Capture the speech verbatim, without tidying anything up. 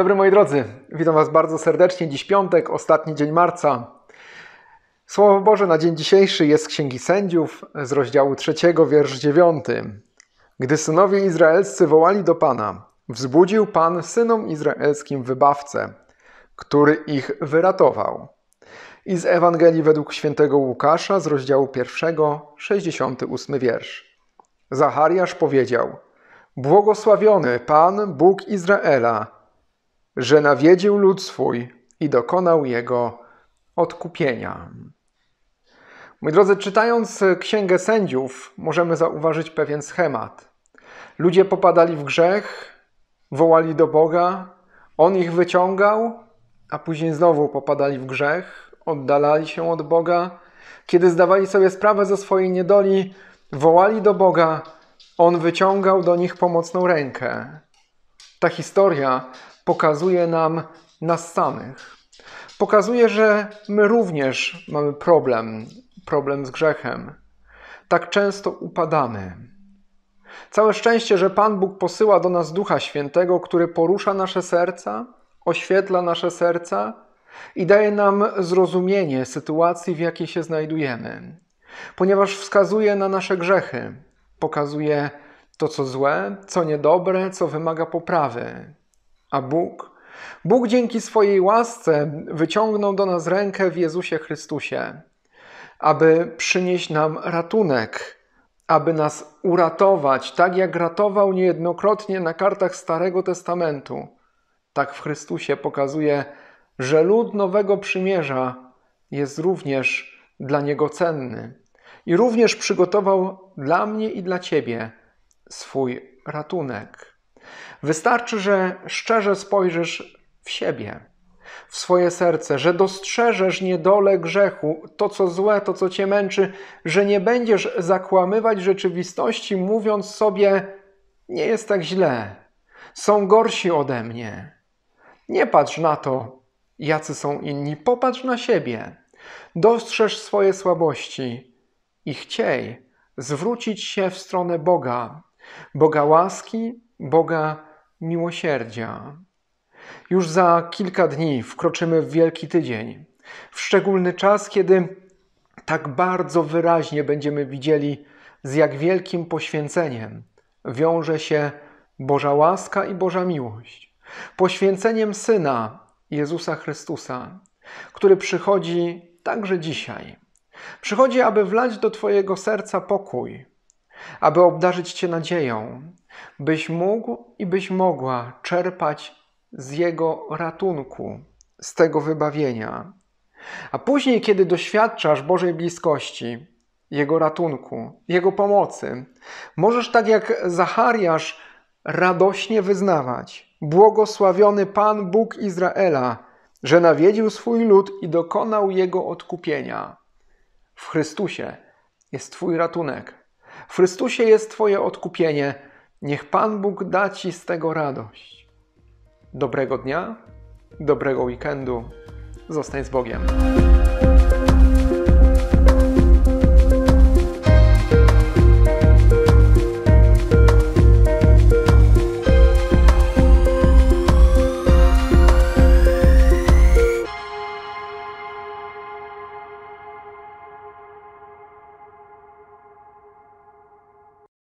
Dzień dobry moi drodzy, witam Was bardzo serdecznie. Dziś piątek, ostatni dzień marca. Słowo Boże na dzień dzisiejszy jest z Księgi Sędziów z rozdziału trzeciego, wiersz dziewiąty. Gdy synowie izraelscy wołali do Pana, wzbudził Pan synom izraelskim wybawcę, który ich wyratował. I z Ewangelii według świętego Łukasza z rozdziału pierwszego, sześćdziesiąty ósmy wiersz. Zachariasz powiedział: błogosławiony Pan, Bóg Izraela, że nawiedził lud swój i dokonał jego odkupienia. Moi drodzy, czytając Księgę Sędziów, możemy zauważyć pewien schemat. Ludzie popadali w grzech, wołali do Boga, On ich wyciągał, a później znowu popadali w grzech, oddalali się od Boga. Kiedy zdawali sobie sprawę ze swojej niedoli, wołali do Boga, On wyciągał do nich pomocną rękę. Ta historia pokazuje nam nas samych. Pokazuje, że my również mamy problem, problem z grzechem. Tak często upadamy. Całe szczęście, że Pan Bóg posyła do nas Ducha Świętego, który porusza nasze serca, oświetla nasze serca i daje nam zrozumienie sytuacji, w jakiej się znajdujemy. Ponieważ wskazuje na nasze grzechy, pokazuje to, co złe, co niedobre, co wymaga poprawy. A Bóg? Bóg dzięki swojej łasce wyciągnął do nas rękę w Jezusie Chrystusie, aby przynieść nam ratunek, aby nas uratować, tak jak ratował niejednokrotnie na kartach Starego Testamentu. Tak w Chrystusie pokazuje, że lud Nowego Przymierza jest również dla Niego cenny i również przygotował dla mnie i dla Ciebie swój ratunek. Wystarczy, że szczerze spojrzysz w siebie, w swoje serce, że dostrzeżesz niedolę grzechu, to co złe, to co Cię męczy, że nie będziesz zakłamywać rzeczywistości, mówiąc sobie, nie jest tak źle, są gorsi ode mnie. Nie patrz na to, jacy są inni, popatrz na siebie, dostrzeż swoje słabości i chciej zwrócić się w stronę Boga, Boga łaski, Boga miłosierdzia. Już za kilka dni wkroczymy w Wielki Tydzień, w szczególny czas, kiedy tak bardzo wyraźnie będziemy widzieli, z jak wielkim poświęceniem wiąże się Boża łaska i Boża miłość. Poświęceniem Syna Jezusa Chrystusa, który przychodzi także dzisiaj. Przychodzi, aby wlać do Twojego serca pokój, aby obdarzyć Cię nadzieją, byś mógł i byś mogła czerpać z Jego ratunku, z tego wybawienia. A później, kiedy doświadczasz Bożej bliskości, Jego ratunku, Jego pomocy, możesz tak jak Zachariasz radośnie wyznawać: błogosławiony Pan Bóg Izraela, że nawiedził swój lud i dokonał jego odkupienia. W Chrystusie jest Twój ratunek. W Chrystusie jest Twoje odkupienie. Niech Pan Bóg da Ci z tego radość. Dobrego dnia, dobrego weekendu. Zostań z Bogiem.